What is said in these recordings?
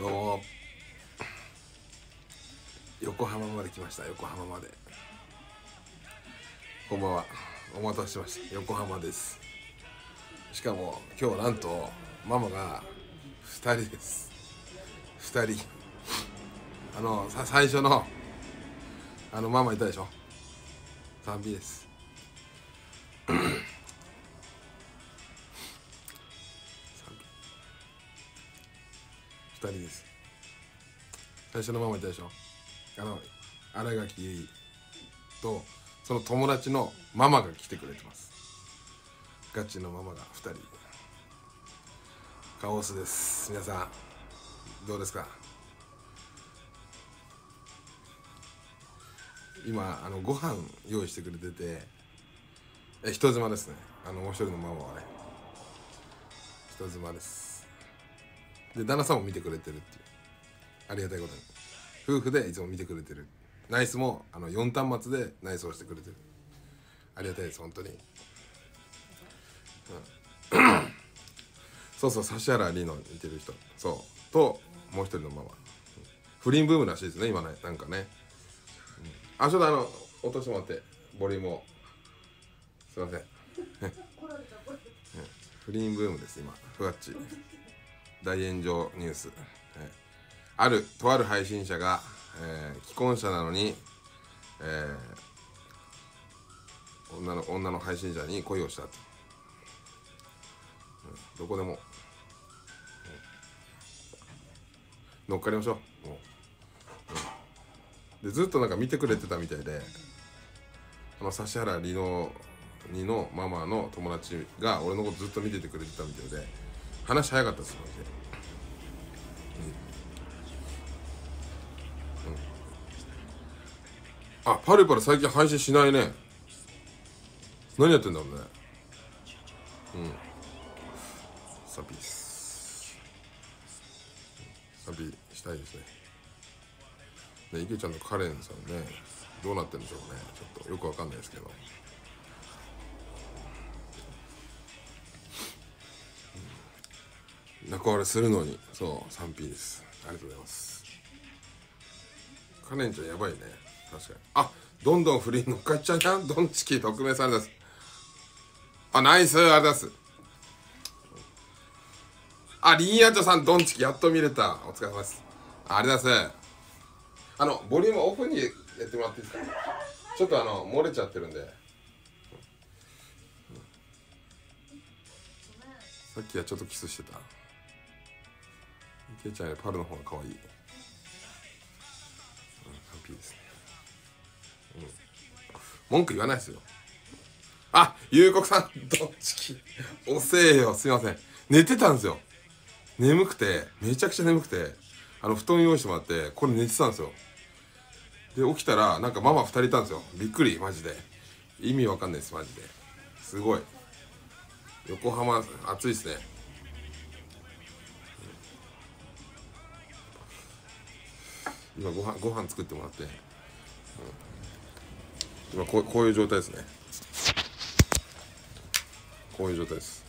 どうも横浜まで来ました。横浜までこんばんは。お待たせしました。横浜です。しかも今日なんとママが2人です。2人最初のママいたでしょ。賛美です。2人です。最初のママいたでしょ。新垣結衣とその友達のママが来てくれてます。ガチのママが2人。カオスです。皆さんどうですか。今ご飯用意してくれてて、人妻ですね。もう一人のママはね、人妻です。で旦那さんも見てくれてるっていう、ありがたいことに夫婦でいつも見てくれてる。ナイスも4端末でナイスをしてくれてる。ありがたいです本当に、うん、そうそう、指原莉乃似てる人、そうともう一人のママ、うん、不倫ブームらしいですね今ね、なんかね、うん、ちょっと落としてもらって、ボリュームをすいません。不倫ブームです今、ふわっち大炎上ニュース、とある配信者が、既婚者なのに、女の配信者に恋をしたと、うん、どこでも、うん、乗っかりましょう、もう、うん、でずっとなんか見てくれてたみたいで、指原莉乃のママの友達が俺のことずっと見ててくれてたみたいで。話早かったですマジで、うんうん、パルパル最近配信しないね。何やってんだろうね。うんサビサビしたいですね。で池ちゃんとカレンさんね、どうなってるんでしょうね。ちょっとよくわかんないですけど、仲悪するのに、そう賛否です。ありがとうございます。カレンちゃんやばいね、確かに。どんどん不倫のっかっちゃうじゃん。ドンチキ特命されです。ナイスありがとうございます。リンヤチョさんドンチキやっと見れた、お疲れ様です。ありがとうございます。ボリュームオフにやってもらっていいですか。ちょっと漏れちゃってるんで。さっきはちょっとキスしてたケイちゃんよりパルの方が可愛い。ハッピーですね、うん。文句言わないですよ。ゆうこくさん、どっちき。遅えよ、すいません。寝てたんですよ。眠くて、めちゃくちゃ眠くて、布団用意してもらって、これ寝てたんですよ。で、起きたら、なんかママ2人いたんですよ。びっくり、マジで。意味わかんないです、マジで。すごい。横浜、暑いですね。今ご飯作ってもらって、うん、今こういう状態ですね。こういう状態です。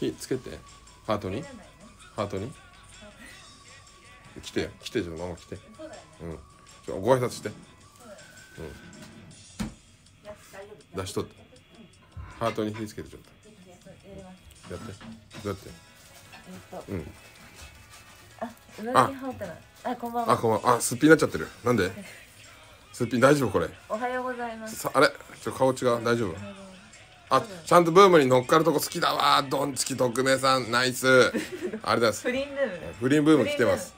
火つけて、ハートにハートに来てよ、来て、ママ来て、うん、ご挨拶して、うん、出しとって、ハートに火つけてちょっとやって、だって。うん。こんばんは。すっぴんになっちゃってる。なんで。すっぴん大丈夫、これ。おはようございます。ちょっと顔違う、大丈夫。ちゃんとブームに乗っかるとこ好きだわ、ドンチキ特命さん、ナイス。あれです。不倫ブーム。不倫ブーム来てます。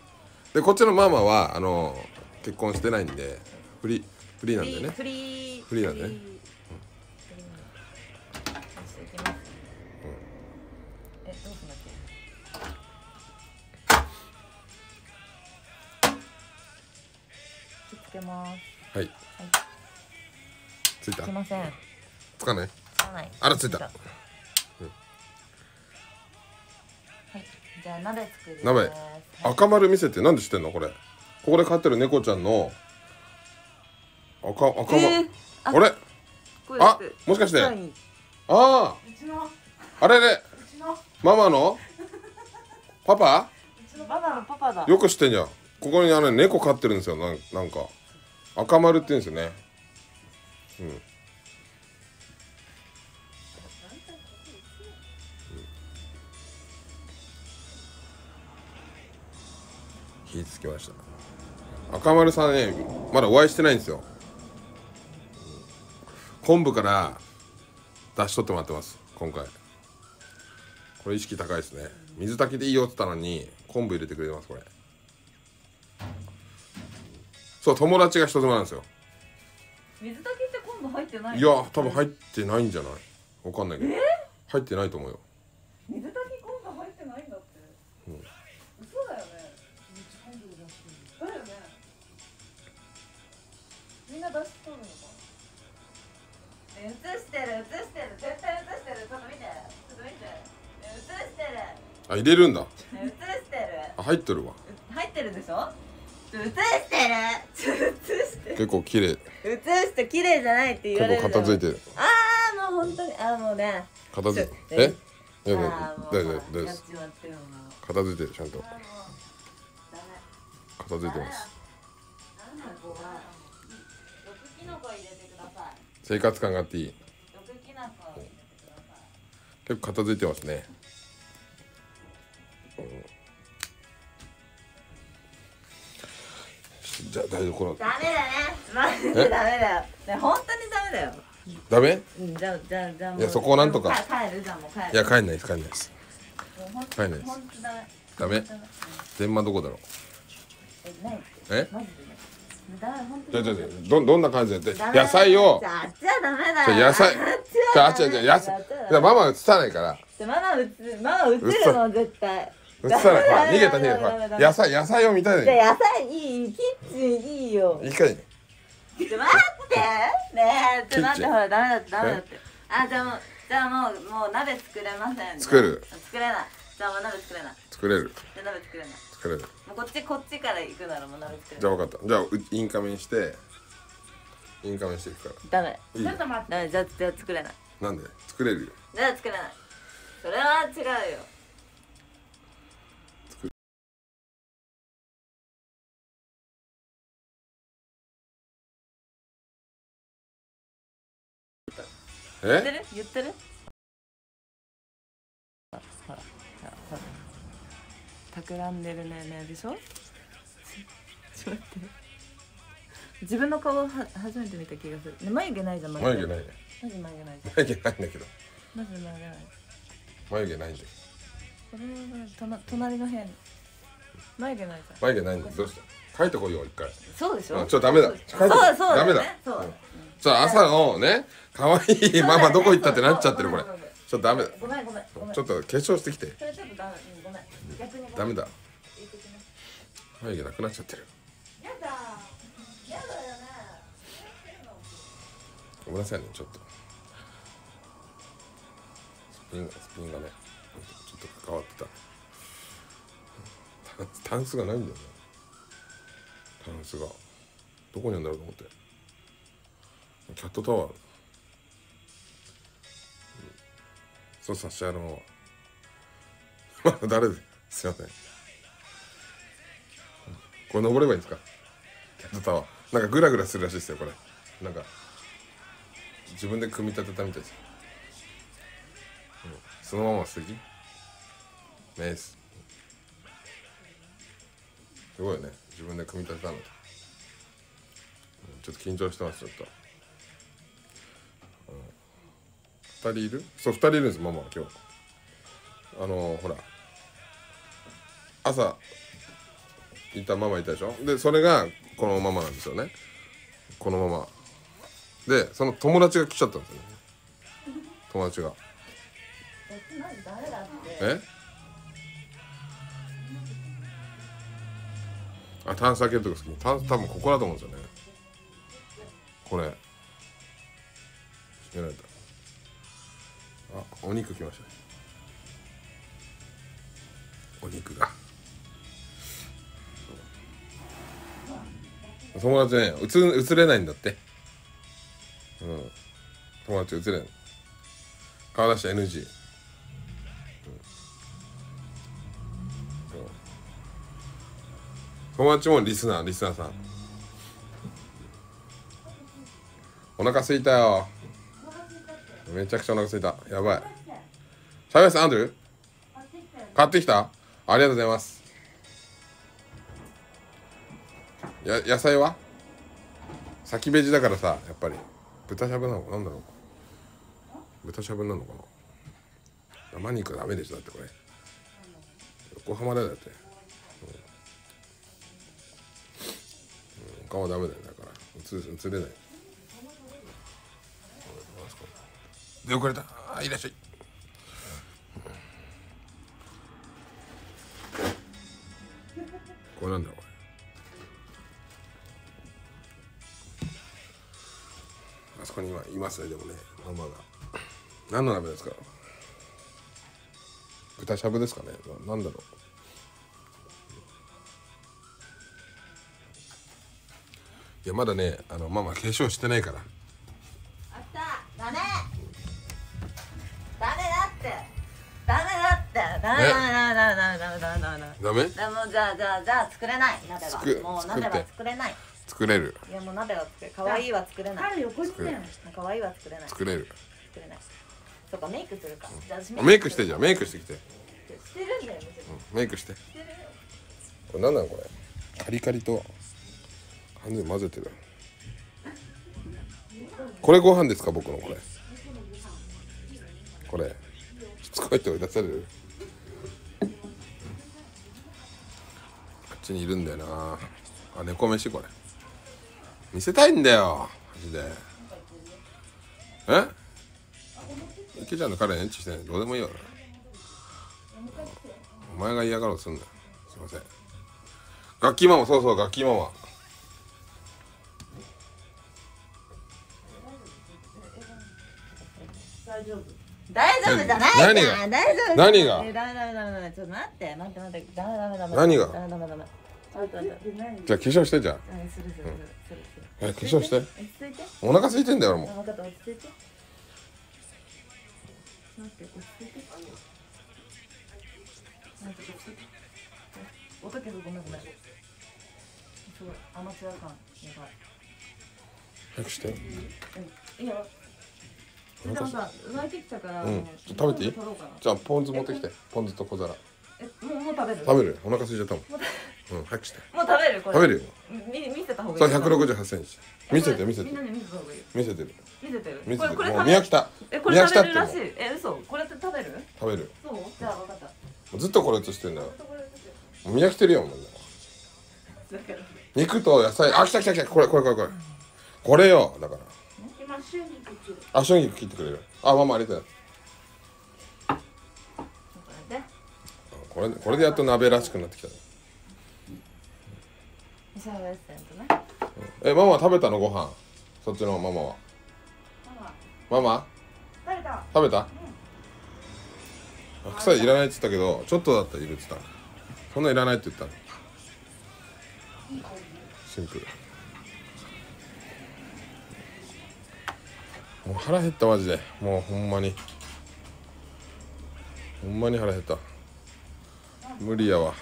で、こっちのママは、結婚してないんで。フリーなんだよね。フリーなんだね。はい。ついた。つきません。つかない。つかない。ついた。はい。じゃあ鍋作る。鍋。赤丸見せて、なんで知ってんのこれ。ここで飼ってる猫ちゃんの赤丸。あれ？もしかして。ああ、あれれ、ママのパパ、ママのパパだ。よく知ってんじゃん。ここにあの猫飼ってるんですよ。なんか赤丸って言うんですよね。うん。火つきました。赤丸さんね、まだお会いしてないんですよ。昆布から出し取ってもらってます。今回。これ意識高いですね。水炊きでいいよって言ったのに、昆布入れてくれてます。これ。そう、友達が一つもなんですよ。水炊きって昆布入ってない。いや、多分入ってないんじゃない。わかんないけど。入ってないと思うよ。水炊き昆布入ってないんだって。うん。嘘だよね。だよね。みんな出しとるのか。映してる、映してる、絶対映してる、ちょっと見て、ちょっと見て。映してる。あ、入れるんだ。映してる。あ、入ってるわ。入ってるでしょ。映してる。映してる。結構綺麗。映して綺麗じゃないって言われる。結構片付いてる。ああ、もう本当に、あ、もうね。片付いて。え？大丈夫です。片付いてる、ちゃんと。片付いてます。生活感があっていい。結構片付いてますね。じゃあ台所。ダメだね。マジでダメだよ。ね、本当にダメだよ。ダメ？うん、じゃあ。いや、そこをなんとか。帰るじゃん、もう帰る。いや、帰んないです。帰んないです。ダメ。全マどこだろう。え？どんな感じで野菜を、野菜、ママ映さないから。ママ映るの絶対。映さない。逃げた逃げた。野菜を見たい。野菜いい、キッチンいいよ。いいかい。待ってね、ちょっと待って、ほらダメだって。あ、じゃあもう鍋作れません。作れない。じゃあもう鍋作れない。じゃあ鍋作れない。もうこっちから行くならもう鍋作れない。じゃあ分かった。じゃあインカメしていくから。ダメ。ちょっと待って。じゃあ作れない。なんで？作れるよ。じゃあ作れない。それは違うよ。え？言ってる？ほら。企んでるねでしょ。ちょっと待って。自分の顔は初めて見た気がする。ね、眉毛ないじゃん。眉毛ないんだけど。眉毛ないんだけど。これは隣の部屋に。眉毛ないんだ。どうした？帰ってこいよ一回。そうでしょ。ちょダメだ。そうダメだ。そう。じゃあ朝のね、可愛いママどこ行ったってなっちゃってるこれ。ちょっとダメだ。ごめん。ちょっと化粧してきて。それちょっとダメ。ごめん。ダメだ。眉毛なくなっちゃってる。やだよね。ごめんなさいね、ちょっと。スピンがね、ちょっと関わってた。タンスがないんだよね。タンスがどこにあるんだろうと思って。キャットタワー。そうさ、シャーの。まだ誰で。すいません。これ登ればいいんですか？キャットタワー。なんかグラグラするらしいですよ、これ。なんか自分で組み立てたみたいです。そのまま素敵。ナイス。すごいね。自分で組み立てたの。ちょっと緊張してます、ちょっと。2人いる？そう、2人いるんです、ママは今日。ほら。朝いたママいたでしょ。でそれがこのママなんですよね。このママでその友達が来ちゃったんですよね。友達がえ、あ、タンス開けるとこ好き。タンス多分ここだと思うんですよね。これ閉められた。あ、お肉来ましたね。お肉が友達ね、映れないんだって。うん、友達映れない。顔出し NG、友達もリスナーさん、お腹すいたよ、めちゃくちゃお腹すいた、やばい。シャベスアンドル買ってきた、ありがとうございます。や、野菜は先ベジだからさ、やっぱり豚しゃぶなの、なんだろう、豚しゃぶなのかな。生肉ダメでしょ、だってこれ横浜だよ、だって、うん、他はダメだよ、だから映れない。で、遅れた、あ、いらっしゃい。これなんだろう、あそこに今いますね、でもね、ママが。何の鍋ですか。豚しゃぶですかね、なんだろう。いや、まだね、ママ化粧してないから。あった、ダメ。ダメだって。ダメだって。ダメダメ。ダメ。もうじゃあ作れない、鍋は。もう鍋は作れない。作れる。いや、もう鍋は作れ、可愛いは作れない。可愛いは作れない。作れる。作れない。そうか、メイクするか。メイクしてじゃ、メイクしてきて。してるんだよ。メイクして。これなんなの、これ。カリカリと。完全に混ぜてる。これご飯ですか、僕のこれ。これ。しつこいって追い出される。こっちにいるんだよな。あ、猫飯これ。見せたいんだよマジで。え、池ちゃんの彼エンチしてない、どうでもいいよな。お前が嫌がろうとすんだよ。すいません。楽器ママ、そうそう、楽器ママ。大丈夫。大丈夫じゃないじゃん。大丈夫。何が？ダメ。ちょっと待って。ダメ。何が？ダメ。じゃあ化粧して、じゃあ。化粧して。お腹空いてんだよ、俺も。音けどごめん。すごいアマチュア感やばい。早くして。いいよ。でもさ、浮いてきたから。食べていい？じゃあポン酢持ってきて。ポン酢と小皿。もう食べる？食べる。お腹空いちゃったもん。うん、早くして。もう食べる、これ。食べるよ。見せた方がいい。そう、168センチ。見せて。みんなに見せた方がいい。見せてる。これもう宮北。これ食べるらしい。嘘。これって食べる？食べる。そう。じゃあ分かった。ずっとこれ映してんだよ。見飽きてるよもんね。肉と野菜。あ、来た。これ。これよ、だから。今春菊切ってくれる。あ、ママありがとう。これでやっと鍋らしくなってきた。え、ママ食べたの、ご飯。そっちのママは。ママ。食べた。白菜いらないって言ったけど、ちょっとだったらいるって言った。そんないらないって言ったの。シンプル。もう腹減ったマジで。もうほんまに腹減った。無理やわ。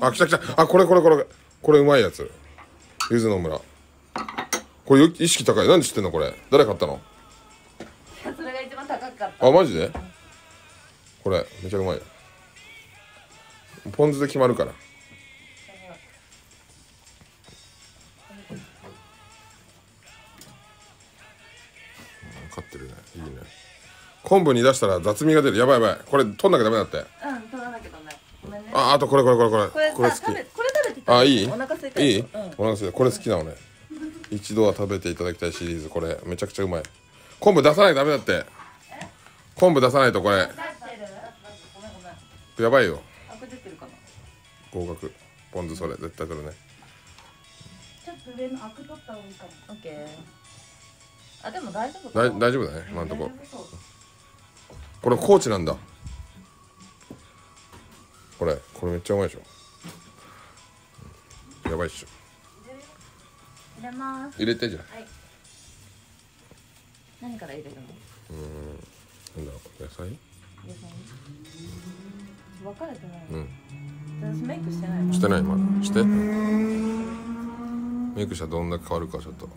あ、来た。あ、これ。これうまいやつ、ゆずの村。これ意識高い。なんで知ってんのこれ。誰買ったの？いや、それが一番高かった。あ、マジで？これめちゃうまいよ。ポン酢で決まるから。買ってるね。いいね。昆布に出したら雑味が出る。やばい。これ取んなきゃダメだって。うん、取らなきゃダメ。ごめんね。あ、あとこれ。これ好き。あ、いい？お腹すいた。これ好きなのね。一度は食べていただきたいシリーズ。これめちゃくちゃうまい。昆布出さないとダメだって。昆布出さないとこれ。やばいよ。合格。ポン酢それ絶対取るね。ちょっと上のアク取った方がいいかも。オッケー。あ、でも大丈夫。大丈夫だね。今のとこ。これ高知なんだ。これめっちゃうまいでしょ。やばいっしょ。入れます。入れてじゃん。はい。何から入れるの？なんだろう、野菜？野菜？分かれてない。うん。私メイクしてない。してないまだ。して。メイクしたらどんだけ変わるかちょっと。